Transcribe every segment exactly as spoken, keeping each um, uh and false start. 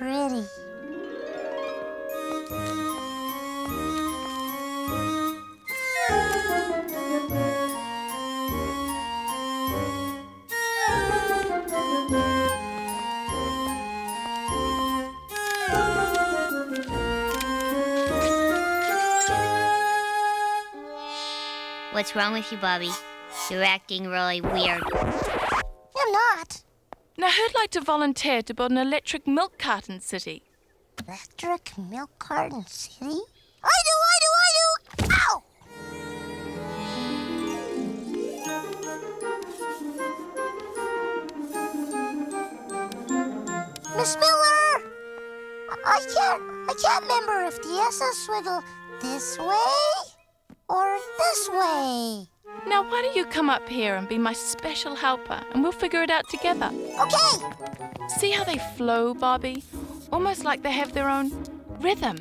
pretty. What's wrong with you, Bobby? You're acting really weird. I'm not. Now, who'd like to volunteer to build an electric milk carton city? Electric milk carton city? I do, I do, I do! Ow! Miss Miller! I can't, I can't remember if the S's wiggle this way or this way. Now, why don't you come up here and be my special helper, and we'll figure it out together. Okay! See how they flow, Bobby? Almost like they have their own rhythm.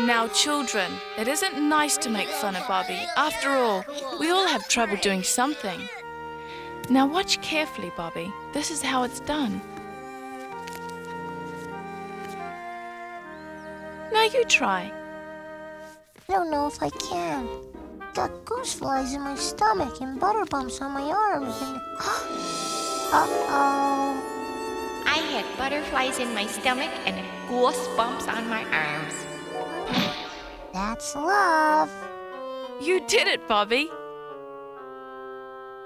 Now, children, it isn't nice to make fun of Bobby. After all, we all have trouble doing something. Now, watch carefully, Bobby. This is how it's done. Now, you try. I don't know if I can. Got gooseflies in my stomach and butter bumps on my arms and... Uh-oh. I had butterflies in my stomach and goose bumps on my arms. That's love. You did it, Bobby.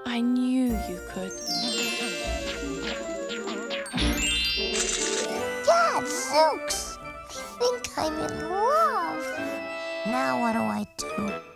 I knew you could. God, Zooks! I think I'm in love. Now what do I do?